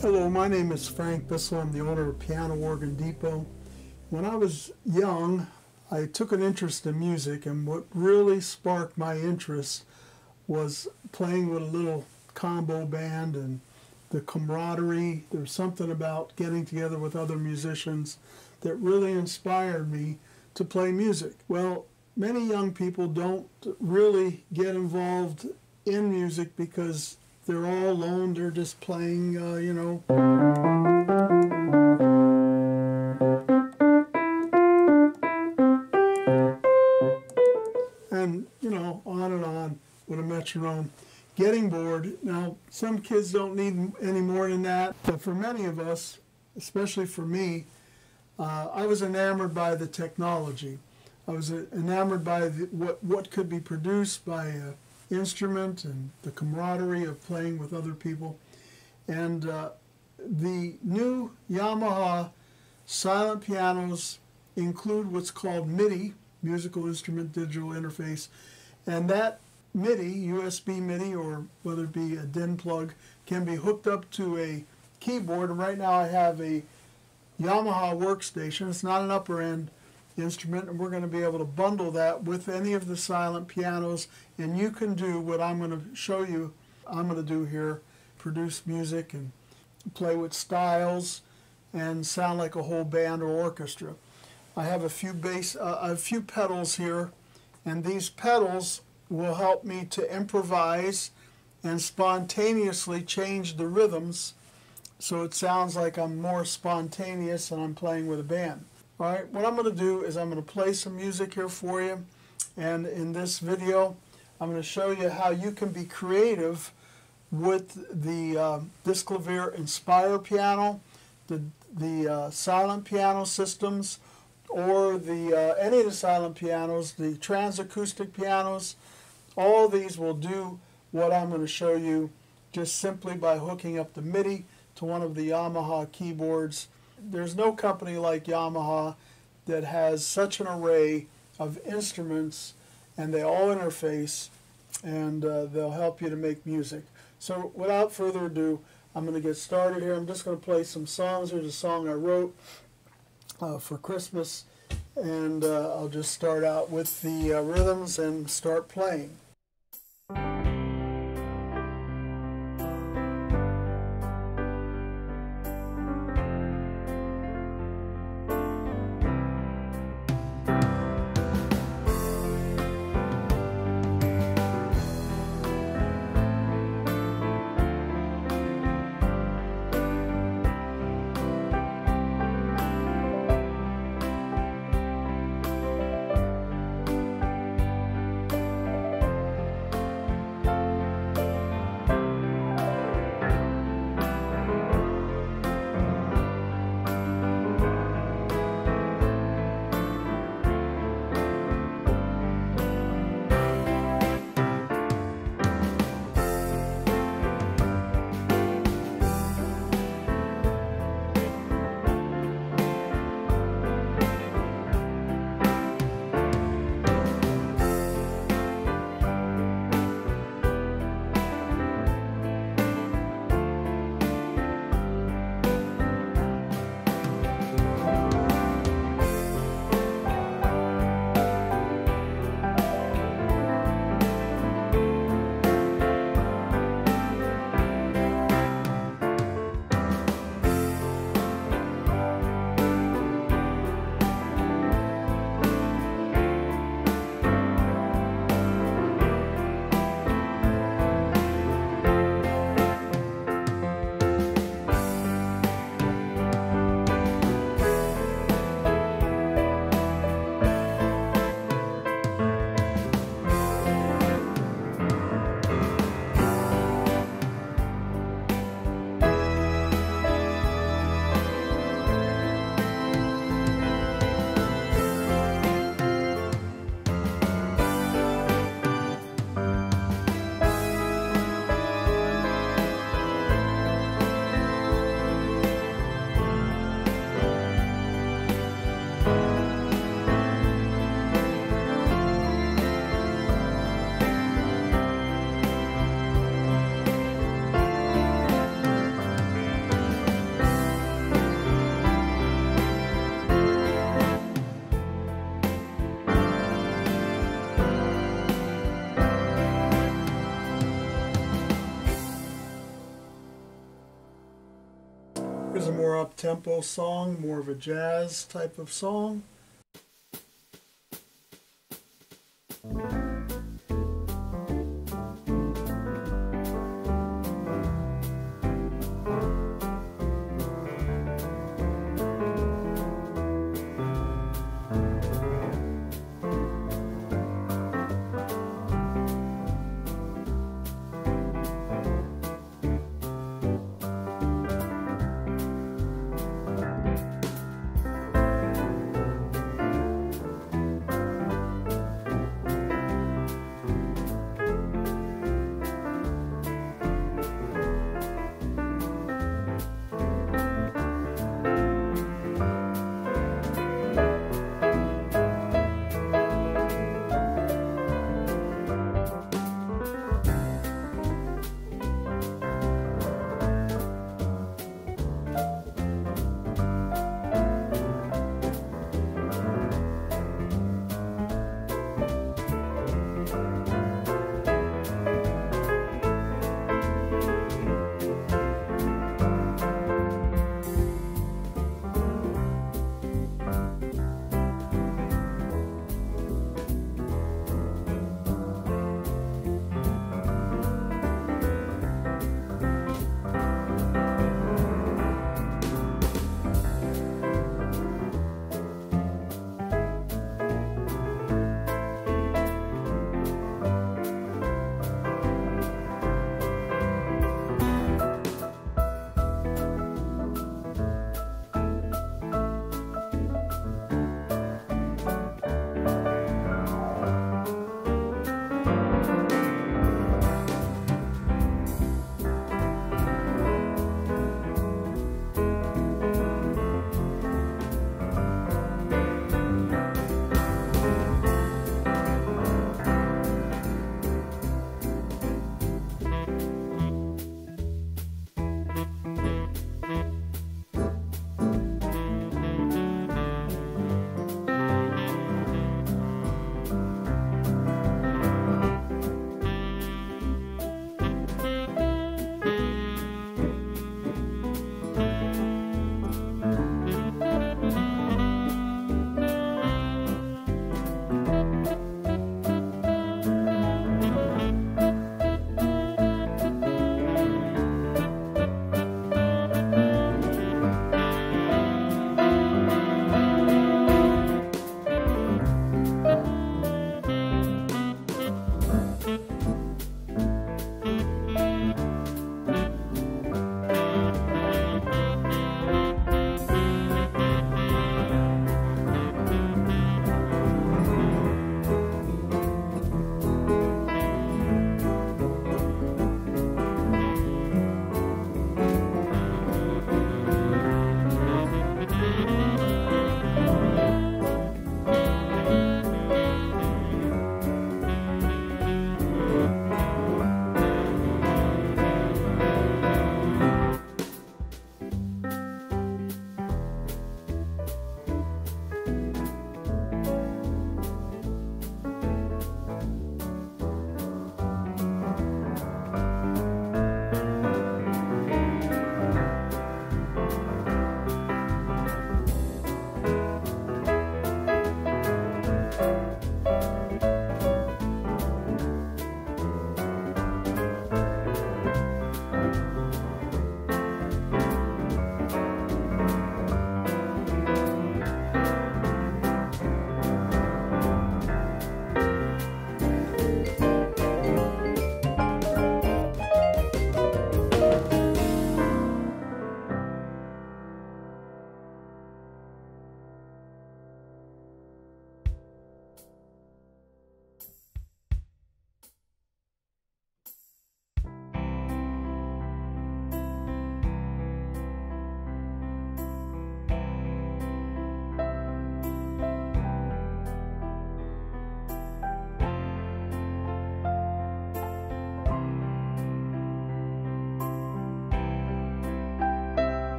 Hello, my name is Frank Bissell. I'm the owner of Piano Organ Depot. When I was young, I took an interest in music, and what really sparked my interest was playing with a little combo band and the camaraderie. There's something about getting together with other musicians that really inspired me to play music. Well, many young people don't really get involved in music because they're all alone, they're just playing, you know. And, you know, on and on with a metronome. Getting bored. Now, some kids don't need any more than that. But for many of us, especially for me, I was enamored by the technology. I was enamored by what could be produced by instrument and the camaraderie of playing with other people. And the new Yamaha Silent Pianos include what's called MIDI, Musical Instrument Digital Interface, and that MIDI, USB MIDI, or whether it be a DIN plug, can be hooked up to a keyboard. And right now I have a Yamaha Workstation. It's not an upper-end instrument, and we're going to be able to bundle that with any of the silent pianos, and you can do what I'm going to show you I'm going to do here, produce music and play with styles and sound like a whole band or orchestra. I have a few pedals here, and these pedals will help me to improvise and spontaneously change the rhythms so it sounds like I'm more spontaneous and I'm playing with a band. All right, what I'm going to do is I'm going to play some music here for you, and in this video I'm going to show you how you can be creative with the Disklavier Inspire piano, the silent piano systems, or any of the silent pianos, the transacoustic pianos. All these will do what I'm going to show you just simply by hooking up the MIDI to one of the Yamaha keyboards. There's no company like Yamaha that has such an array of instruments, and they all interface, and they'll help you to make music. So without further ado, I'm going to get started here. I'm just going to play some songs. Here's a song I wrote for Christmas, and I'll just start out with the rhythms and start playing. more up-tempo song, more of a jazz type of song.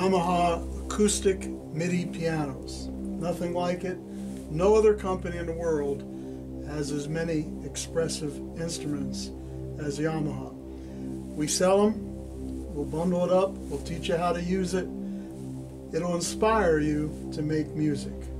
Yamaha acoustic MIDI pianos. Nothing like it. No other company in the world has as many expressive instruments as Yamaha. We sell them, we'll bundle it up, we'll teach you how to use it. It'll inspire you to make music.